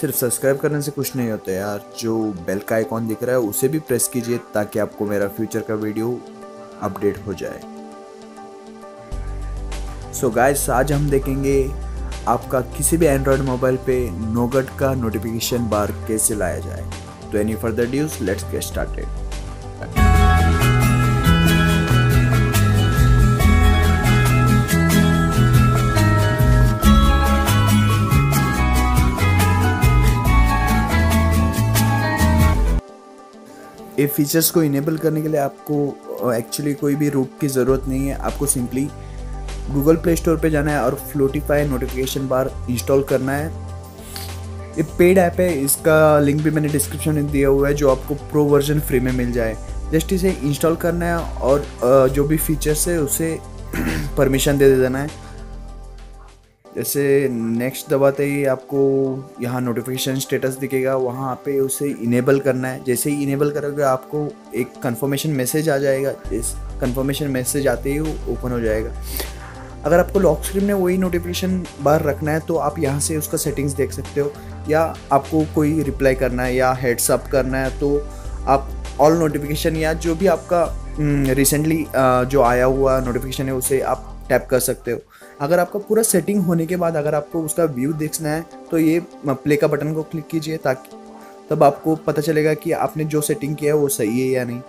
सिर्फ सब्सक्राइब करने से कुछ नहीं होता यार, जो बेल का आइकॉन दिख रहा है उसे भी प्रेस कीजिए ताकि आपको मेरा फ्यूचर का वीडियो अपडेट हो जाए। सो गाइस, आज हम देखेंगे आपका किसी भी एंड्रॉयड मोबाइल पे नोगट का नोटिफिकेशन बार कैसे लाया जाए। तो any further dues, let's get started. ये फीचर्स को इनेबल करने के लिए आपको एक्चुअली कोई भी रूट की ज़रूरत नहीं है, आपको सिंपली गूगल प्ले स्टोर पे जाना है और फ्लोटिफाई नोटिफिकेशन बार इंस्टॉल करना है। ये पेड ऐप है, इसका लिंक भी मैंने डिस्क्रिप्शन में दिया हुआ है, जो आपको प्रो वर्जन फ्री में मिल जाए। जस्ट इसे इंस्टॉल करना है और जो भी फीचर्स है उसे परमिशन दे देना है। जैसे नेक्स्ट दबाते ही आपको यहाँ नोटिफिकेशन स्टेटस दिखेगा, वहाँ पे उसे इनेबल करना है। जैसे ही इनेबल करोगे आपको एक कंफर्मेशन मैसेज आ जाएगा। इस कंफर्मेशन मैसेज आते ही वो ओपन हो जाएगा। अगर आपको लॉक स्क्रीन में वही नोटिफिकेशन बार रखना है तो आप यहाँ से उसका सेटिंग्स देख सकते हो, या आपको कोई रिप्लाई करना है या हेड्सअप करना है तो आप ऑल नोटिफिकेशन या जो भी आपका रिसेंटली जो आया हुआ नोटिफिकेशन है उसे आप टैप कर सकते हो। अगर आपका पूरा सेटिंग होने के बाद अगर आपको उसका व्यू देखना है तो ये प्ले का बटन को क्लिक कीजिए, ताकि तब आपको पता चलेगा कि आपने जो सेटिंग किया है वो सही है या नहीं।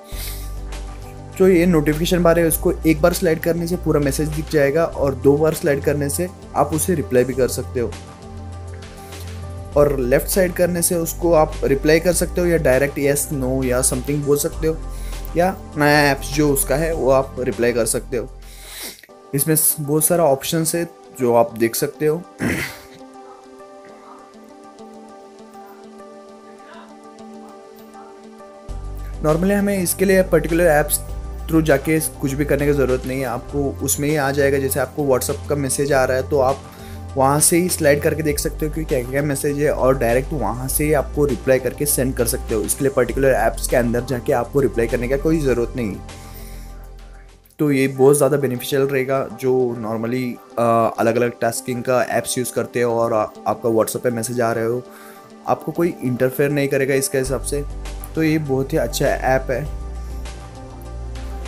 तो ये नोटिफिकेशन बार है, उसको एक बार स्लाइड करने से पूरा मैसेज दिख जाएगा और दो बार स्लाइड करने से आप उसे रिप्लाई भी कर सकते हो, और लेफ़्ट साइड करने से उसको आप रिप्लाई कर सकते हो या डायरेक्ट येस नो या समथिंग बोल सकते हो, या नया ऐप्स जो उसका है वो आप रिप्लाई कर सकते हो। इसमें बहुत सारा ऑप्शंस है जो आप देख सकते हो। नॉर्मली हमें इसके लिए पर्टिकुलर ऐप्स थ्रू जाके कुछ भी करने की ज़रूरत नहीं है, आपको उसमें ही आ जाएगा। जैसे आपको व्हाट्सअप का मैसेज आ रहा है तो आप वहाँ से ही स्लाइड करके देख सकते हो कि क्या क्या मैसेज है, और डायरेक्ट वहाँ से ही आपको रिप्लाई करके सेंड कर सकते हो। इसके लिए पर्टिकुलर ऐप्स के अंदर जाके आपको रिप्लाई करने का कोई ज़रूरत नहीं है। तो ये बहुत ज़्यादा बेनिफिशियल रहेगा जो नॉर्मली अलग अलग टास्किंग का ऐप्स यूज़ करते हो और आपका व्हाट्सएप पे मैसेज आ रहे हो, आपको कोई इंटरफेयर नहीं करेगा इसके हिसाब से। तो ये बहुत ही अच्छा ऐप है।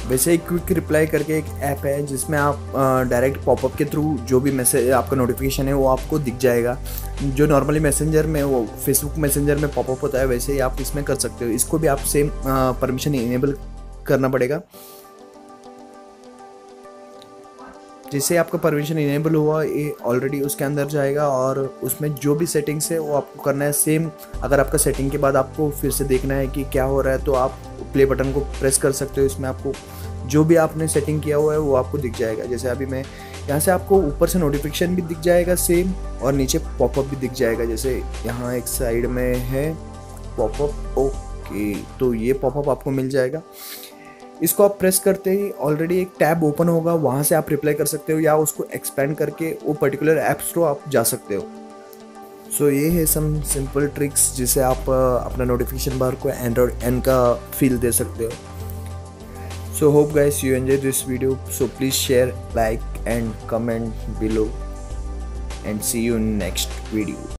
वैसे एक क्विक रिप्लाई करके एक ऐप है जिसमें आप डायरेक्ट पॉपअप के थ्रू जो भी मैसेज आपका नोटिफिकेशन है वो आपको दिख जाएगा। जो नॉर्मली मैसेंजर में वो फेसबुक मैसेंजर में पॉपअप होता है वैसे ही आप इसमें कर सकते हो। इसको भी आप सेम परमिशन इनेबल करना पड़ेगा। जैसे आपका परमिशन इनेबल हुआ ये ऑलरेडी उसके अंदर जाएगा और उसमें जो भी सेटिंग्स है वो आपको करना है सेम। अगर आपका सेटिंग के बाद आपको फिर से देखना है कि क्या हो रहा है तो आप प्ले बटन को प्रेस कर सकते हो। इसमें आपको जो भी आपने सेटिंग किया हुआ है वो आपको दिख जाएगा। जैसे अभी मैं यहाँ से आपको ऊपर से नोटिफिकेशन भी दिख जाएगा सेम, और नीचे पॉपअप भी दिख जाएगा। जैसे यहाँ एक साइड में है पॉपअप, ओके, तो ये पॉपअप आपको मिल जाएगा। इसको आप प्रेस करते ही ऑलरेडी एक टैब ओपन होगा, वहाँ से आप रिप्लाई कर सकते हो या उसको एक्सपेंड करके वो पर्टिकुलर ऐप्स थ्रू आप जा सकते हो। सो ये है सम सिंपल ट्रिक्स जिसे आप अपना नोटिफिकेशन बार को एंड्रॉयड एन का फील दे सकते हो। So hope guys you enjoy this video, so please share, like and comment below, and see you next video.